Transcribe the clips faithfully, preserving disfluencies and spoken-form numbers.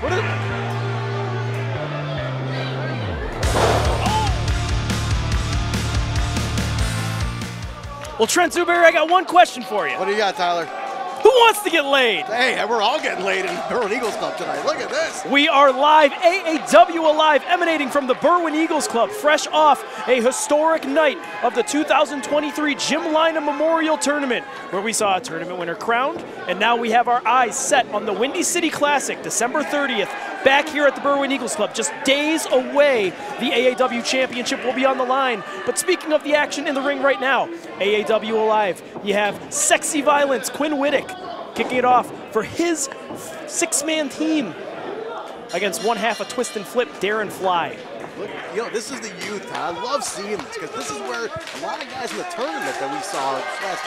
What is it? Well, Trent Zuberi, I got one question for you. What do you got, Tyler? Who wants to get laid? Hey, we're all getting laid in the Berwyn Eagles Club tonight. Look at this. We are live, A A W Alive, emanating from the Berwyn Eagles Club, fresh off a historic night of the two thousand twenty-three Jim Lynam Memorial Tournament, where we saw a tournament winner crowned, and now we have our eyes set on the Windy City Classic, December thirtieth, back here at the Berwyn Eagles Club. Just days away, the A A W Championship will be on the line. But speaking of the action in the ring right now, A A W Alive, you have Sexy Violence, Quinn Wittock, kicking it off for his six-man team against one half of Twist and Flip, Darren Fly. Look, you know, this is the youth. I love seeing this, because this is where a lot of guys in the tournament that we saw last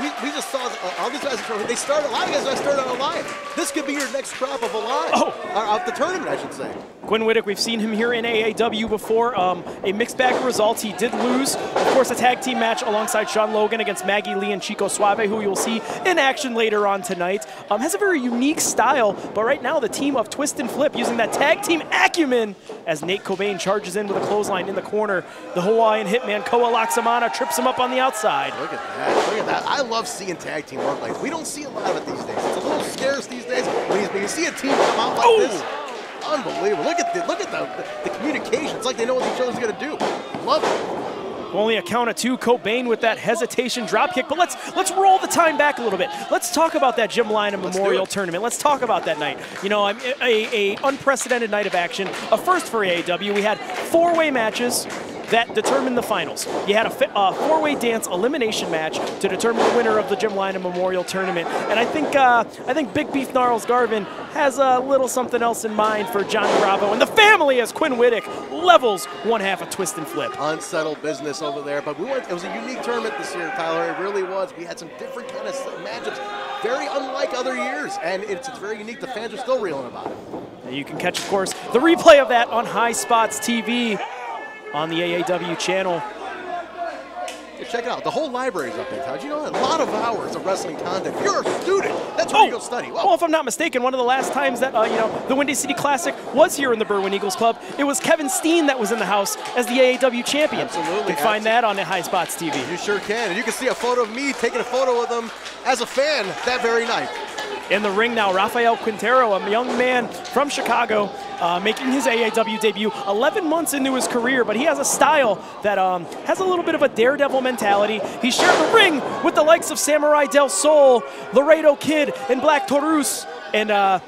We, we just saw all these guys, they started, a lot of guys that started on Alive. This could be your next drop of Alive, oh. of the tournament, I should say. Quinn Wittock, we've seen him here in A A W before. Um, a mixed bag of results. He did lose, of course, a tag team match alongside Sean Logan against Maggie Lee and Chico Suave, who you'll see in action later on tonight. Um, has a very unique style, but right now the team of Twist and Flip using that tag team acumen as Nate Kobain charges in with a clothesline in the corner. The Hawaiian hitman Koa Laxamana trips him up on the outside. Look at that, look at that. I love seeing tag team work like this. We don't see a lot of it these days. It's a little scarce these days. When you see a team come out like oh. this, unbelievable. Look at the look at the, the communication. It's like they know what each other's gonna do. Love it. Only a count of two. Kobain with that hesitation drop kick. But let's let's roll the time back a little bit. Let's talk about that Jim Lynam Memorial Tournament. Let's talk about that night. You know, a, a, a unprecedented night of action. A first for A A W. We had four-way matches that determined the finals. You had a uh, four-way dance elimination match to determine the winner of the Jim Lynam Memorial Tournament. And I think uh, I think Big Beef Gnarls Garvin has a little something else in mind for Johnny Bravo and the family as Quinn Wittock levels one half of Twist and Flip. Unsettled business over there, but we went, it was a unique tournament this year, Tyler. It really was. We had some different kind of matchups, very unlike other years, and it's, it's very unique. The fans are still reeling about it. And you can catch, of course, the replay of that on High Spots T V. On the A A W channel. Yeah, check it out, the whole library's up there, Todd. You know, a lot of hours of wrestling content. If you're a student, that's where oh. you go study. Whoa. Well, if I'm not mistaken, one of the last times that, uh, you know, the Windy City Classic was here in the Berwyn Eagles Club, it was Kevin Steen that was in the house as the A A W champion. Absolutely. You can absolutely. find that on High Spots T V. You sure can, and you can see a photo of me taking a photo with him as a fan that very night. In the ring now, Rafael Quintero, a young man from Chicago, uh, making his A A W debut eleven months into his career, but he has a style that um, has a little bit of a daredevil mentality. He shared the ring with the likes of Samurai del Sol, Laredo Kid, and Black Taurus, and uh,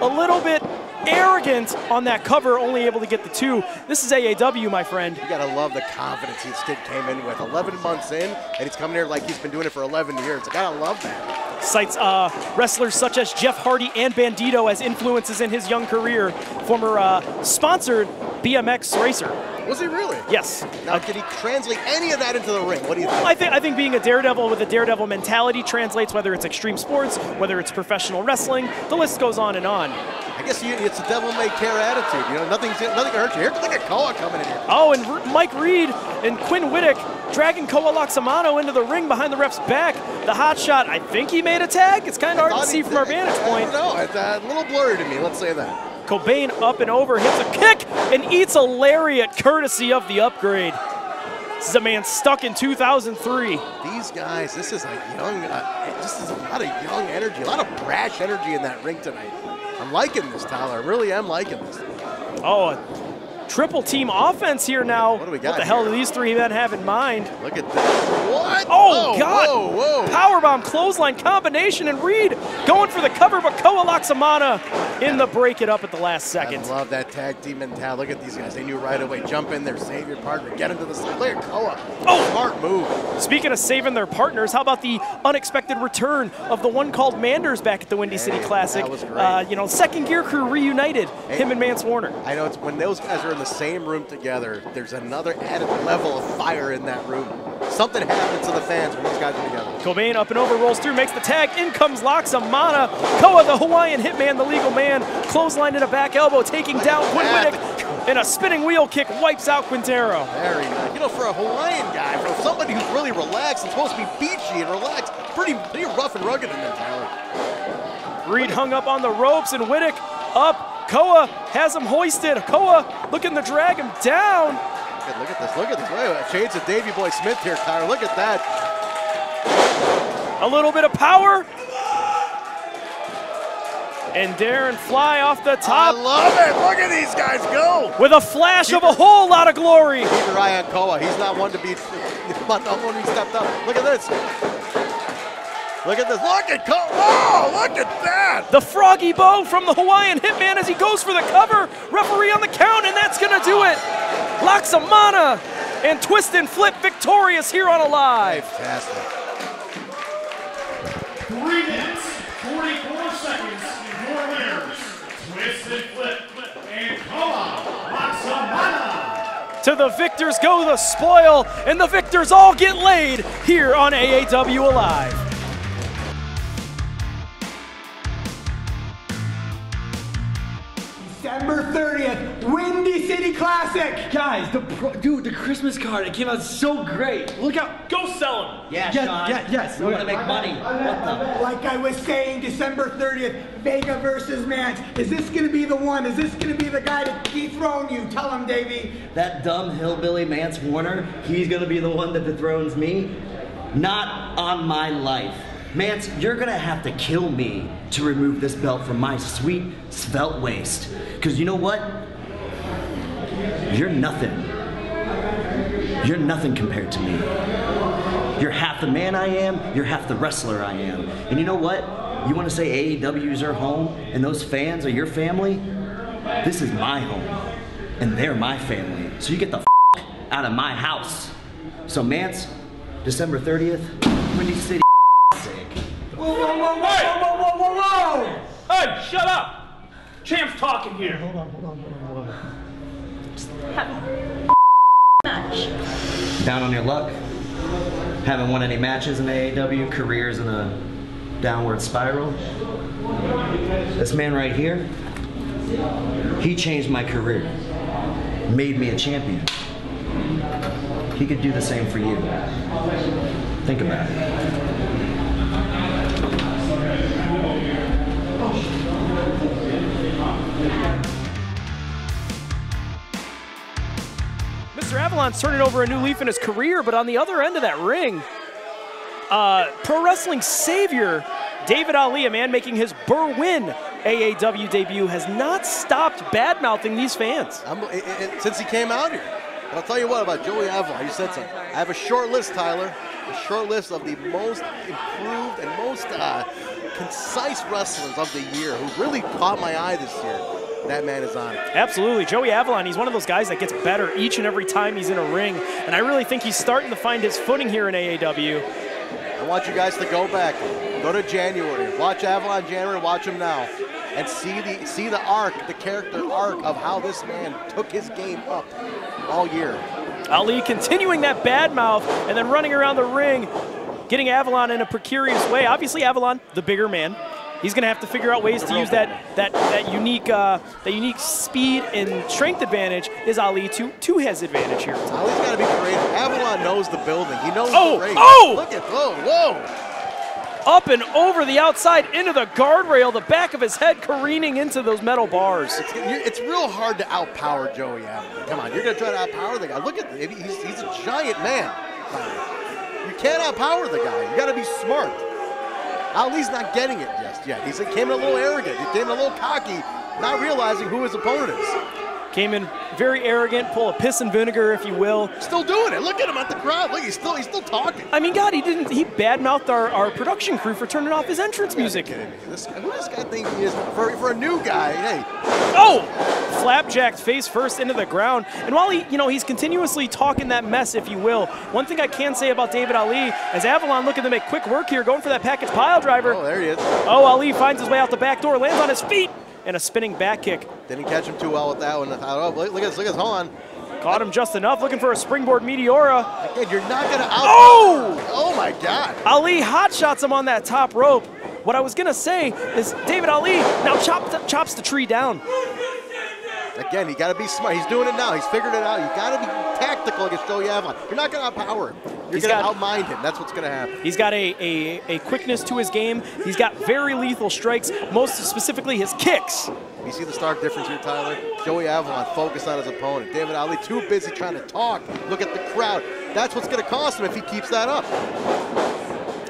a little bit arrogant on that cover, only able to get the two. This is A A W, my friend. You gotta love the confidence this kid came in with. eleven months in, and he's coming here like he's been doing it for eleven years. I gotta love that. Cites uh, wrestlers such as Jeff Hardy and Bandito as influences in his young career. Former uh, sponsored B M X racer. Was he really? Yes. Now, did he translate any of that into the ring? What do you think? I think I think being a daredevil with a daredevil mentality translates, whether it's extreme sports, whether it's professional wrestling. The list goes on and on. I guess you, it's a devil-may-care attitude. You know, nothing's nothing can hurt you. Here, look at Koa coming in here. Oh, and R Mike Reed and Quinn Wittock dragging Koa Laxamano into the ring behind the ref's back. The hot shot. I think he made a tag. It's kind of hard to see from our vantage point. No, it's a little blurry to me. Let's say that. Kobain up and over, hits a kick, and eats a lariat courtesy of the upgrade. This is a man stuck in two thousand three. These guys, this is a young, uh, this is a lot of young energy, a lot of brash energy in that ring tonight. I'm liking this, Tyler. I really am liking this. Oh, a triple team offense here now. What do we got? What the hell do these three men have in mind? Look at this. What? Oh, oh God. Whoa, whoa. Powerbomb, clothesline combination, and Reed going for the cover, but Koa Laxamana in the break it up at the last second. I love that tag team mentality. Look at these guys. They knew right away. Jump in there, save your partner, get into the side. Look at Koa. Oh, smart move. Speaking of saving their partners, how about the unexpected return of the one called Manders back at the Windy hey, City Classic? That was great. Uh, you know, second gear crew reunited, hey, him and Mance Warner. I know, it's when those guys are in the same room together, there's another added level of fire in that room. Something happens to the fans when these guys are together. Kobain up and over, rolls through, makes the tag. In comes Laxamana. Koa, the Hawaiian hitman, the legal man. Clothesline in a back elbow, taking I down Quinn Wittock. And a spinning wheel kick wipes out Quintero. Very nice. You know, for a Hawaiian guy, for somebody who's really relaxed and supposed to be beachy and relaxed, pretty, pretty rough and rugged in there, Tyler. Reed hung up on the ropes, and Wittock up. Koa has him hoisted. Koa looking to drag him down. Look at this, look at this. Wait, wait, change to Davey Boy Smith here, Tyler. Look at that. A little bit of power. And Darren Fly off the top. I love it. Look at these guys go. With a flash keep of a whole lot of glory. Keep your eye on Koa. He's not one to be, not one to be stepped up. Look at this. Look at this. Look at Koa. Oh, look at that. The froggy bow from the Hawaiian Hitman as he goes for the cover. Referee on the count, and that's going to do it. Laxamana and Twist and Flip victorious here on Alive. Fantastic. Three minutes, forty-four seconds. Twist and Flip, and Koa Laxamana. To the victors go the spoil, and the victors all get laid here on A A W Alive. December thirtieth, Windy City Classic. Guys, the pro dude, the Christmas card, it came out so great. Look out, go sell them. Yeah, yes, Sean. Yeah, yes. We're gonna make I, money. I, I, like I was saying, December thirtieth, Vega versus Mance. Is this gonna be the one? Is this gonna be the guy to dethrone you? Tell him, Davey. That dumb hillbilly Mance Warner, he's gonna be the one that dethrones me. Not on my life. Mance, you're gonna have to kill me to remove this belt from my sweet, svelte waist. Because you know what? You're nothing. You're nothing compared to me. You're half the man I am, you're half the wrestler I am. And you know what? You wanna say A E W's are home, and those fans are your family? This is my home, and they're my family. So you get the f out of my house. So Mance, December thirtieth, Windy City. Whoa, whoa, whoa, whoa, whoa, whoa, whoa, whoa! Hey, shut up! Champ's talking here. Hold on, hold on, hold on, hold on. Just have a match. Down on your luck. Haven't won any matches in A A W, careers in a downward spiral. This man right here, he changed my career. Made me a champion. He could do the same for you. Think about it. Mister Avalon's turning over a new leaf in his career, but on the other end of that ring, uh, pro wrestling savior David Ali, a man making his Berwyn A A W debut, has not stopped bad-mouthing these fans. I'm, it, it, since he came out here. I'll tell you what about Joey Avalon, you said something. I have a short list, Tyler, a short list of the most improved and most uh, concise wrestlers of the year who really caught my eye this year. That man is on it. Absolutely. Joey Avalon, he's one of those guys that gets better each and every time he's in a ring, and I really think he's starting to find his footing here in A A W. I want you guys to go back, go to January, watch Avalon January, watch him now, and see the, see the arc, the character arc of how this man took his game up all year. Ali continuing that bad mouth and then running around the ring, getting Avalon in a precarious way. Obviously Avalon, the bigger man, he's going to have to figure out ways to use that, that, that, unique, uh, that unique speed and strength advantage is Ali to, to his advantage here. Ali's got to be creative. Avalon knows the building. He knows oh, the race. Oh! Look at, whoa, whoa! Up and over the outside, into the guardrail, the back of his head careening into those metal bars. It's, it's real hard to outpower Joey Avalon. Come on, you're going to try to outpower the guy. Look at him, he's, he's a giant man. You can't outpower the guy. You got to be smart. Ali's not getting it just yet. He came in a little arrogant. He came in a little cocky, not realizing who his opponent is. Came in very arrogant, pull a piss and vinegar, if you will. Still doing it. Look at him at the crowd. Look, he's still he's still talking. I mean, God, he didn't. He badmouthed our, our production crew for turning off his entrance music. This, who does this guy think he is? For, for a new guy, hey. Oh, flapjacked face first into the ground. And while he, you know, he's continuously talking that mess, if you will. One thing I can say about David Ali is Avalon looking to make quick work here, going for that package pile driver. Oh, there he is. Oh, Ali finds his way out the back door, lands on his feet. And a spinning back kick. Didn't catch him too well with that one. Oh, look at this, look at this, hold on. Caught him just enough, looking for a springboard Meteora. Again, you're not gonna out- Oh! Oh my God. Ali hot shots him on that top rope. What I was gonna say is David Ali now chop th chops the tree down. Again, you gotta be smart. He's doing it now. He's figured it out. You gotta be tactical against Joey Avalon. You're not gonna outpower him. You're he's gonna got, outmind him. That's what's gonna happen. He's got a, a a quickness to his game. He's got very lethal strikes, most specifically his kicks. You see the stark difference here, Tyler. Joey Avalon focused on his opponent. David Ali too busy trying to talk. Look at the crowd. That's what's going to cost him if he keeps that up.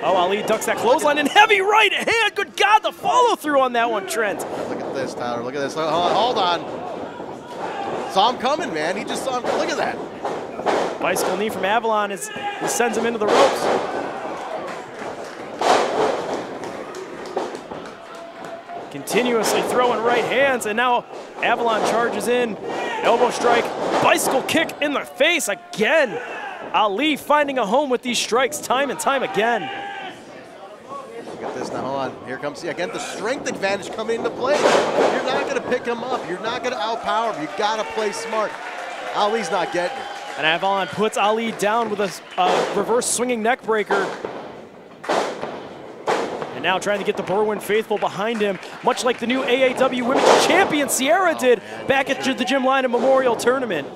Oh, Ali ducks that clothesline and heavy right hand. Good God, the follow through on that one, Trent. Look at this, Tyler. Look at this. Hold on. Hold on. Saw him coming, man. He just saw him. Look at that. Bicycle knee from Avalon is, he sends him into the ropes. Continuously throwing right hands, and now Avalon charges in. Elbow strike, bicycle kick in the face again. Ali finding a home with these strikes time and time again. Look at this now, hold on. Here comes, again, the strength advantage coming into play. You're not gonna pick him up. You're not gonna outpower him. You gotta play smart. Ali's not getting it. And Avalon puts Ali down with a uh, reverse swinging neck breaker. And now trying to get the Berwyn faithful behind him, much like the new A A W Women's Champion Sierra oh, did man, back at sure the Jim Lynam Memorial Tournament.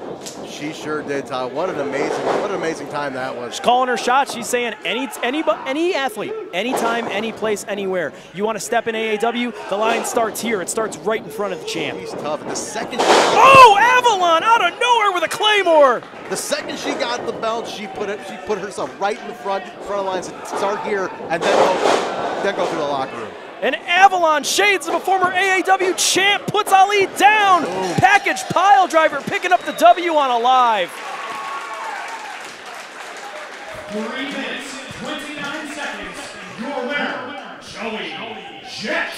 She sure did, Tyler. What an amazing, what an amazing time that was. She's calling her shot. She's saying, any, any, any athlete, anytime, any place, anywhere. You want to step in A A W? The line starts here. It starts right in front of the champ. She's tough. The second. Oh, Avalon out of nowhere with a claymore. The second she got the belt, she put it. She put herself right in the front front lines. Start here and then go, then go through the locker room. And Avalon, shades of a former A A W champ, puts Ali down. Boom. Package pile driver picking up the W on a live. Three minutes, twenty-nine seconds. Your winner, Joey Jet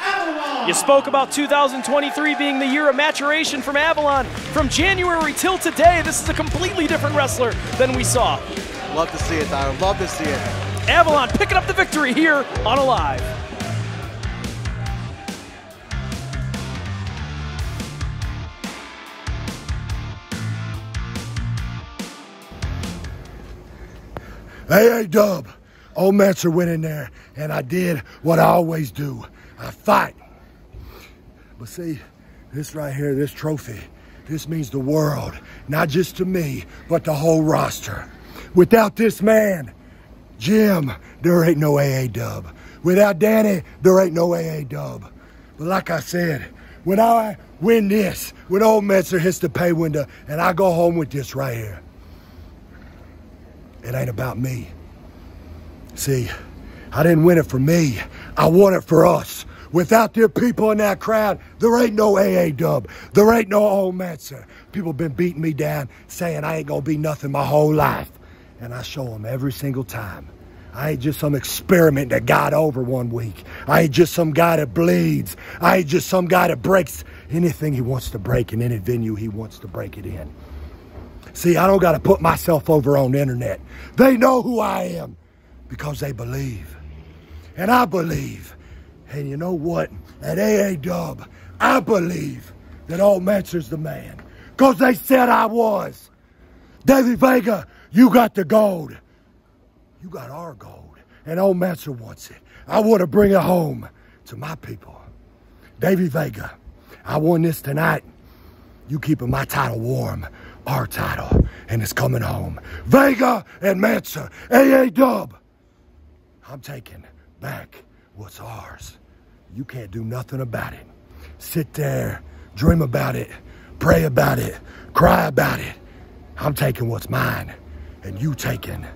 Avalon. You spoke about two thousand twenty-three being the year of maturation from Avalon. From January till today, this is a completely different wrestler than we saw. Love to see it, Tyler. Love to see it. Avalon picking up the victory here on a live. A A W, old Mance went in there, and I did what I always do. I fight. But see, this right here, this trophy, this means the world, not just to me, but the whole roster. Without this man, Jim, there ain't no A A W. Without Danny, there ain't no A A W. But like I said, when I win this, when old Mance hits the pay window, and I go home with this right here, it ain't about me. See, I didn't win it for me. I won it for us. Without their people in that crowd, there ain't no A A W. There ain't no old Manser. People been beating me down, saying I ain't gonna be nothing my whole life. And I show them every single time. I ain't just some experiment that got over one week. I ain't just some guy that bleeds. I ain't just some guy that breaks anything he wants to break in any venue he wants to break it in. See, I don't got to put myself over on the internet. They know who I am because they believe. And I believe. And you know what? At A A W, I believe that old Manser's the man because they said I was. Davey Vega, you got the gold. You got our gold. And old Manser wants it. I want to bring it home to my people. Davey Vega, I won this tonight. You keeping my title warm. Our title, and it's coming home. Vega and Manser, A A W. I'm taking back what's ours. You can't do nothing about it. Sit there, dream about it, pray about it, cry about it. I'm taking what's mine, and you taking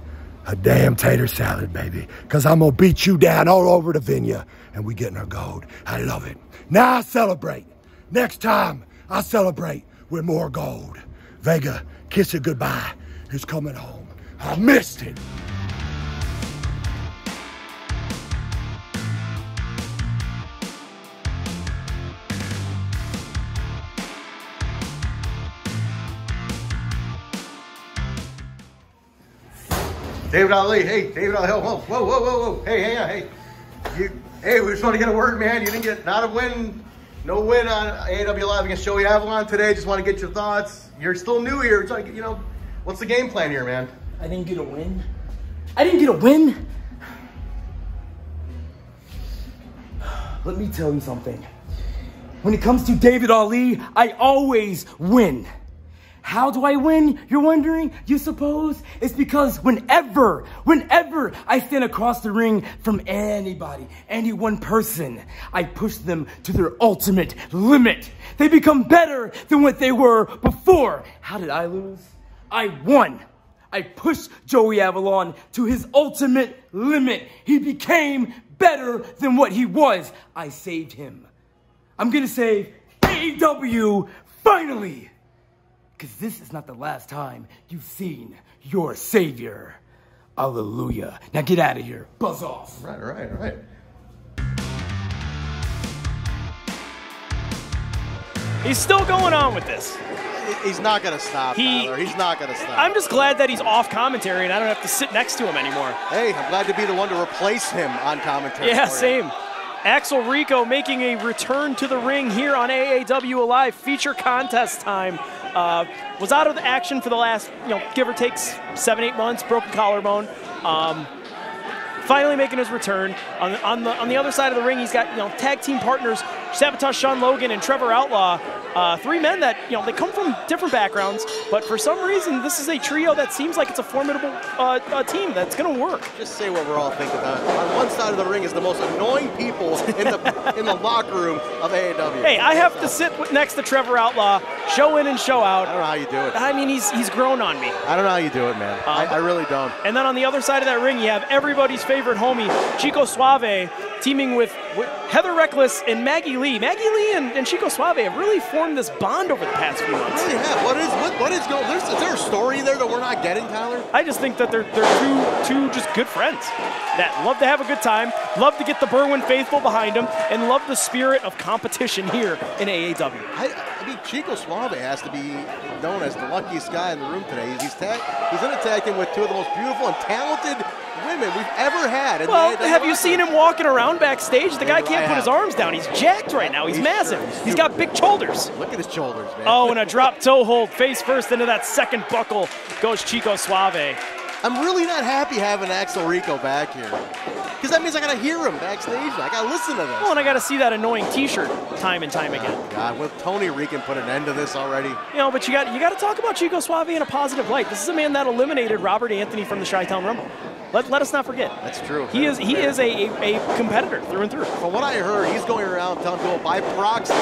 a damn tater salad, baby, because I'm going to beat you down all over the venue, and we getting our gold. I love it. Now I celebrate. Next time, I celebrate with more gold. Vega, kiss it goodbye. He's coming home. I missed it. David Ali, hey, David Ali, whoa, whoa, whoa, whoa, whoa. Hey, hey, hey. You, hey, we just want to get a word, man. You didn't get, not a win. No win on A A W Live against Joey Avalon today. Just want to get your thoughts. You're still new here. It's like, you know, what's the game plan here, man? I didn't get a win. I didn't get a win. Let me tell you something. When it comes to David Ali, I always win. How do I win, you're wondering, you suppose? It's because whenever, whenever I stand across the ring from anybody, any one person, I push them to their ultimate limit. They become better than what they were before. How did I lose? I won. I pushed Joey Avalon to his ultimate limit. He became better than what he was. I saved him. I'm gonna save A E W finally, because this is not the last time you've seen your savior. Hallelujah. Now get out of here. Buzz off. All right, all right, all right. He's still going on with this. He's not going to stop, he, Tyler. He's not going to stop. I'm just glad that he's off commentary and I don't have to sit next to him anymore. Hey, I'm glad to be the one to replace him on commentary. Yeah, same. You. Axel Rico making a return to the ring here on A A W Live. Feature contest time. Uh, was out of the action for the last, you know, give or take seven, eight months. Broken collarbone. Um, finally making his return. On the, on the on the other side of the ring, he's got, you know, tag team partners Sabotage Sean Logan and Trevor Outlaw. Uh, three men that, you know, they come from different backgrounds, but for some reason, this is a trio that seems like it's a formidable uh, uh, team that's going to work. Just say what we're all thinking about. On one side of the ring is the most annoying people in the in the locker room of A A W. Hey, I have so. to sit next to Trevor Outlaw, show in and show out. I don't know how you do it. I mean, he's he's grown on me. I don't know how you do it, man. Um, I, I really don't. And then on the other side of that ring, you have everybody's favorite homie, Chico Suave, teaming with Heather Reckless and Maggie Lee. Maggie Lee and, and Chico Suave have really formed this bond over the past few months. Really have. What is what, what is going? There's, is there a story there that we're not getting, Tyler? I just think that they're they're two two just good friends that love to have a good time, love to get the Berwyn faithful behind them, and love the spirit of competition here in A A W. I, I mean, Chico Suave has to be known as the luckiest guy in the room today. He's tag, he's in a tag team with two of the most beautiful and talented women we've ever had. And well, have you seen him walking around backstage? The guy can't put his arms down. He's jacked right now. He's, he's massive. Sure, he's he's got big shoulders. Look at his shoulders, man. Oh, and a drop toe hold. Face first into that second buckle goes Chico Suave. I'm really not happy having Axel Rico back here, because that means I got to hear him backstage. I got to listen to this. Well, and I got to see that annoying T-shirt time and time oh, again. God, will Tony Rican put an end to this already? You know, but you got you got to talk about Chico Suave in a positive light. This is a man that eliminated Robert Anthony from the Chi-Town Rumble. Let, let us not forget. That's true. He is he is a, a, a competitor through and through. From what I heard, he's going around telling people by proxy,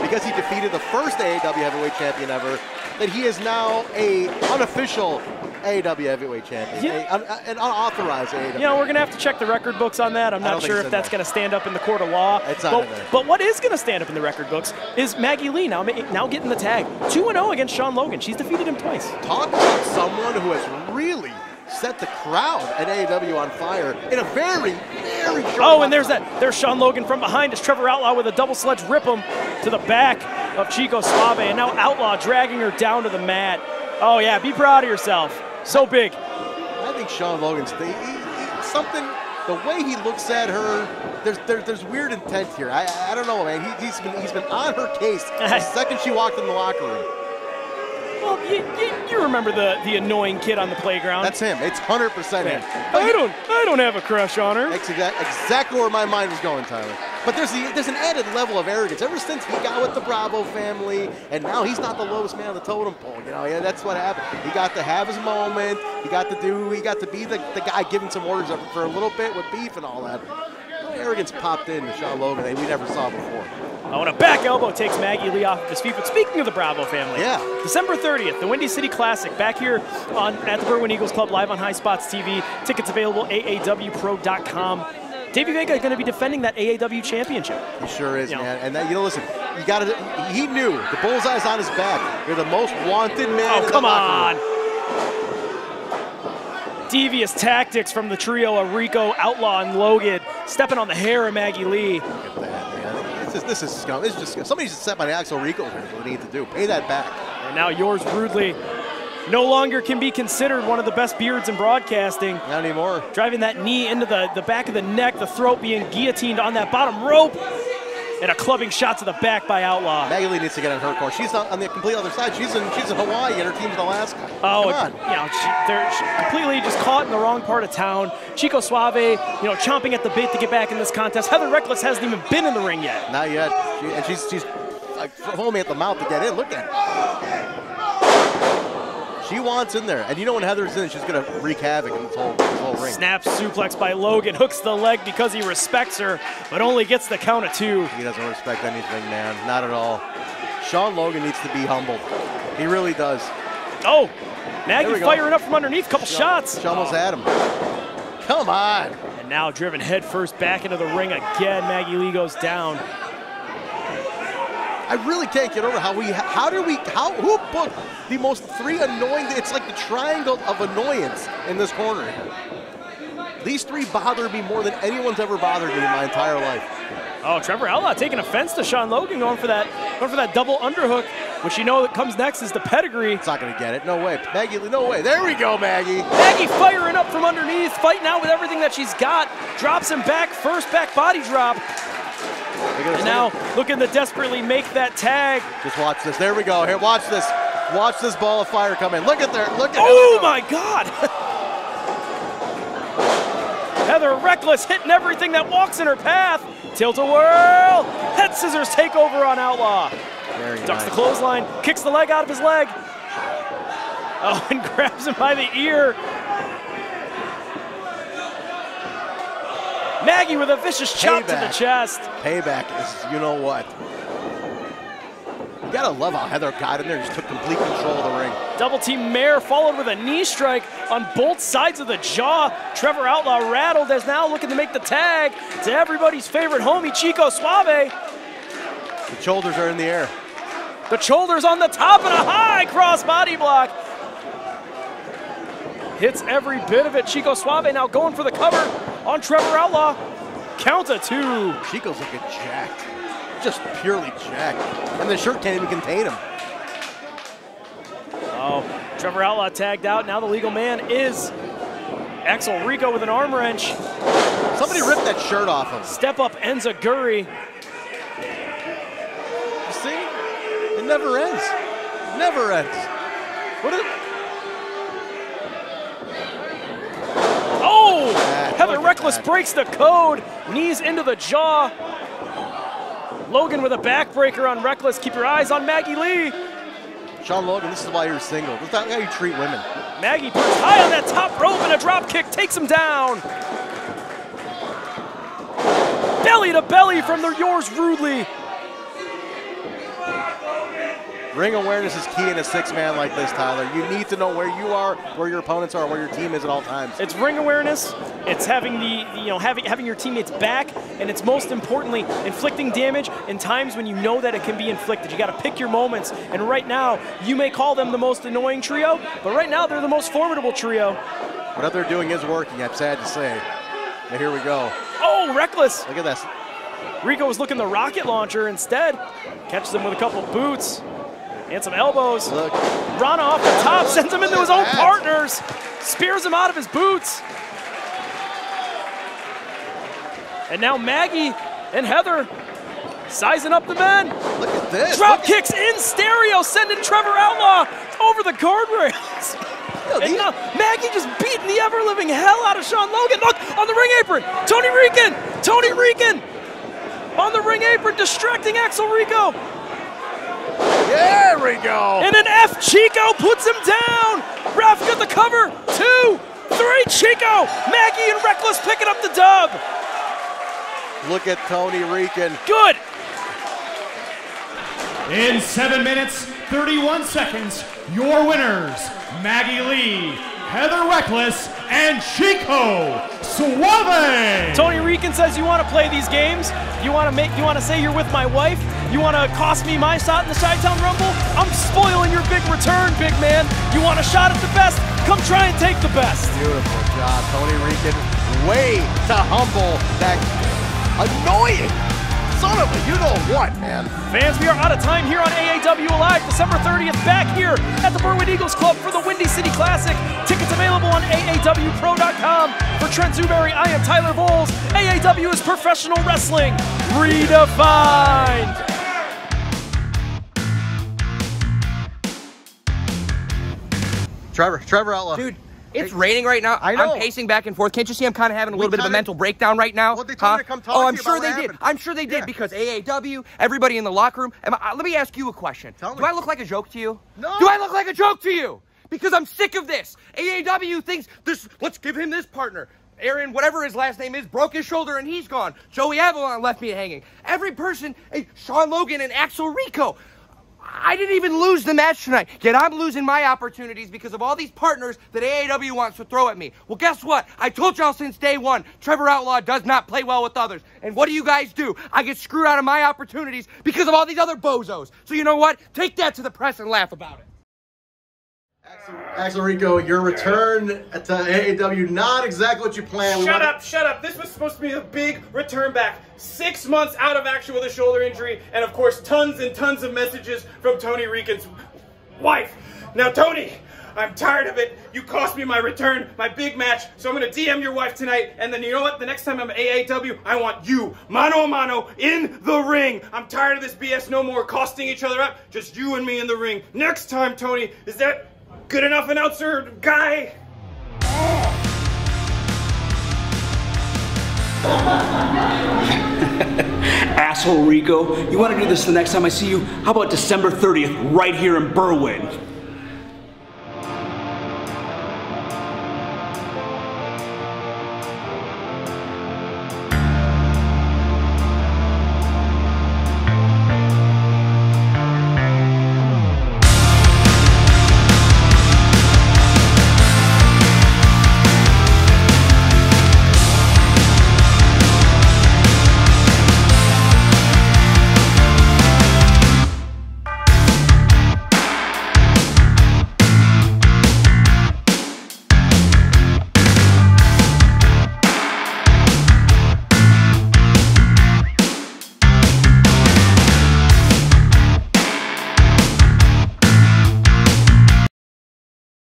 because he defeated the first A A W heavyweight champion ever, that he is now a unofficial A A W heavyweight champion, yeah. a, a, an unauthorized A A W. You know, we're going to have to check the record books on that. I'm not sure if that's going to stand up in the court of law. It's not but, in there. But what is going to stand up in the record books is Maggie Lee now, now getting the tag. two and oh against Sean Logan. She's defeated him twice. Talk about someone who has really set the crowd at A E W on fire in a very, very short Oh, and there's time. that. There's Sean Logan from behind. It's Trevor Outlaw with a double sledge rip him to the back of Chico Suave. And now Outlaw dragging her down to the mat. Oh, yeah, be proud of yourself. So big. I think Sean Logan's he, he, he, something, the way he looks at her, there's there, there's weird intent here. I, I don't know, man. He, he's, been, he's been on her case the second she walked in the locker room. Well, you, you, you remember the, the annoying kid on the playground. That's him. It's one hundred percent him. I don't, I don't have a crush on her. That's exactly, exactly where my mind was going, Tyler. But there's, the, there's an added level of arrogance. Ever since he got with the Bravo family, and now he's not the lowest man on the totem pole. You know, yeah, that's what happened. He got to have his moment. He got to do, he got to be the, the guy giving some orders for a little bit with beef and all that. The arrogance popped in to Sean Logan that we never saw before. Oh, and a back elbow takes Maggie Lee off of his feet. But speaking of the Bravo family, yeah. December thirtieth, the Windy City Classic, back here on, at the Berwyn Eagles Club, live on High Spots T V. Tickets available, A A W pro dot com. Davey Vega is going to be defending that A A W championship. He sure is, you man. Know. And that, you know, listen, you got to. He knew the bullseye's on his back. You're the most wanted man. Oh, in come the on. Room. Devious tactics from the trio of Rico, Outlaw, and Logan, stepping on the hair of Maggie Lee. Look at that, man. This is, this is scum. This is just scum. Somebody should step on Axel Rico here is what they need to do. Pay that back. And now yours rudely no longer can be considered one of the best beards in broadcasting. Not anymore. Driving that knee into the, the back of the neck, the throat being guillotined on that bottom rope. And a clubbing shot to the back by Outlaw. Maggie Lee needs to get on her course. She's on the complete other side. She's in, she's in Hawaii and her team's in Alaska. Oh, Come on. You know, she, they're she completely just caught in the wrong part of town. Chico Suave, you know, chomping at the bit to get back in this contest. Heather Reckless hasn't even been in the ring yet. Not yet. She, and she's, she's like, foaming at the mouth to get in. Look at it. She wants in there. And you know when Heather's in, she's going to wreak havoc in this whole, this whole ring. Snap suplex by Logan. Hooks the leg because he respects her, but only gets the count of two. He doesn't respect anything, man. Not at all. Sean Logan needs to be humbled. He really does. Oh, Maggie firing up from underneath. Couple she shots. She almost oh. had him. Come on. And now driven headfirst back into the ring again. Maggie Lee goes down. I really can't get over how we, how do we, how, who booked the most three annoying, it's like the triangle of annoyance in this corner. These three bother me more than anyone's ever bothered me in my entire life. Oh, Trevor Outlaw taking offense to Sean Logan going for that, going for that double underhook, which you know that comes next is the pedigree. It's not going to get it, no way. Maggie, no way, there we go, Maggie. Maggie firing up from underneath, fighting out with everything that she's got, drops him back, first back body drop. And now looking to desperately make that tag. Just watch this. There we go. Here, watch this. Watch this ball of fire come in. Look at there. Look at. Oh my God! Heather Reckless hitting everything that walks in her path. Tilt a whirl. Head scissors takeover on Outlaw. Very Ducks nice. The clothesline. Kicks the leg out of his leg. Oh, and grabs him by the ear. Maggie with a vicious chop Payback. to the chest. Payback is, you know what. You gotta love how Heather got in there, just took complete control of the ring. Double team mare followed with a knee strike on both sides of the jaw. Trevor Outlaw rattled as now looking to make the tag to everybody's favorite homie, Chico Suave. The shoulders are in the air. The shoulders on the top and a high cross body block. Hits every bit of it. Chico Suave now going for the cover on Trevor Outlaw. Count of two. Chico's looking jacked. Just purely jacked. And the shirt can't even contain him. Oh, Trevor Outlaw tagged out. Now the legal man is Axel Rico with an arm wrench. Somebody ripped that shirt off him. Step up Enza Gurry. You see? It never ends. It never ends. What is Oh! That, Heather Reckless that. breaks the code. Knees into the jaw. Logan with a backbreaker on Reckless. Keep your eyes on Maggie Lee. Sean Logan, this is why you're single. This is how you treat women. Maggie puts high on that top rope and a drop kick takes him down. Belly to belly from the Yours Rudely. Ring awareness is key in a six-man like this, Tyler. You need to know where you are, where your opponents are, where your team is at all times. It's ring awareness. It's having the, you know, having having your teammates back, and it's most importantly inflicting damage in times when you know that it can be inflicted. You got to pick your moments, and right now you may call them the most annoying trio, but right now they're the most formidable trio. What they're doing is working. I'm sad to say. But here we go. Oh, Reckless! Look at this. Rico was looking the rocket launcher instead. Catches him with a couple boots. And some elbows. Look. Rana off the top, sends him into his own partners. Spears him out of his boots. And now Maggie and Heather sizing up the men. Look at this. Drop kicks in stereo, sending Trevor Outlaw over the guardrails. And now Maggie just beating the ever-living hell out of Sean Logan. Look, on the ring apron, Tony Rican. Tony Rican on the ring apron, distracting Axel Rico. There we go. And an F. Chico puts him down. Raf got the cover. Two, three, Chico. Maggie and Reckless picking up the dub. Look at Tony Rican. Good. In seven minutes, thirty-one seconds, your winners, Maggie Lee, Heather Reckless, and Chico Suave. Tony Rican says you want to play these games. You want to make, you want to say you're with my wife. You want to cost me my shot in the Chi-Town Rumble? I'm spoiling your big return, big man. You want a shot at the best? Come try and take the best. Beautiful job, Tony Rican. Way to humble that annoying son of a you know what, man. Fans, we are out of time here on A A W Live, December thirtieth, back here at the Berwyn Eagles Club for the Windy City Classic. Tickets available on A A W Pro dot com. For Trent Zuberi, I am Tyler Bowles. A A W is professional wrestling redefined. Trevor, Trevor Outlaw. Dude, it's hey, raining right now. I know. I'm pacing back and forth. Can't you see I'm kind of having a little bit of a mental breakdown right now? Well, they told huh? me to come talk oh, I'm to sure they did. Happened. I'm sure they did yeah. because A A W, everybody in the locker room. Am I, let me ask you a question. Tell me. Do I look like a joke to you? No. Do I look like a joke to you? because I'm sick of this. A A W thinks this, let's give him this partner. Aaron, whatever his last name is, broke his shoulder and he's gone. Joey Avalon left me hanging. Every person, Sean Logan and Axel Rico. I didn't even lose the match tonight, yet I'm losing my opportunities because of all these partners that A A W wants to throw at me. Well, guess what? I told y'all since day one, Trevor Outlaw does not play well with others. And what do you guys do? I get screwed out of my opportunities because of all these other bozos. So you know what? Take that to the press and laugh about it. Axel, Axel Rico, your return to A A W, not exactly what you planned. Shut up, shut up. This was supposed to be a big return back. Six months out of action with a shoulder injury, and of course, tons and tons of messages from Tony Rican's wife. Now, Tony, I'm tired of it. You cost me my return, my big match, so I'm going to D M your wife tonight, and then you know what? The next time I'm at A A W, I want you, mano a mano, in the ring. I'm tired of this B S no more, costing each other up, just you and me in the ring. Next time, Tony, is that... good enough announcer, guy. Asshole Rico, you want to do this the next time I see you? How about December thirtieth, right here in Berwyn?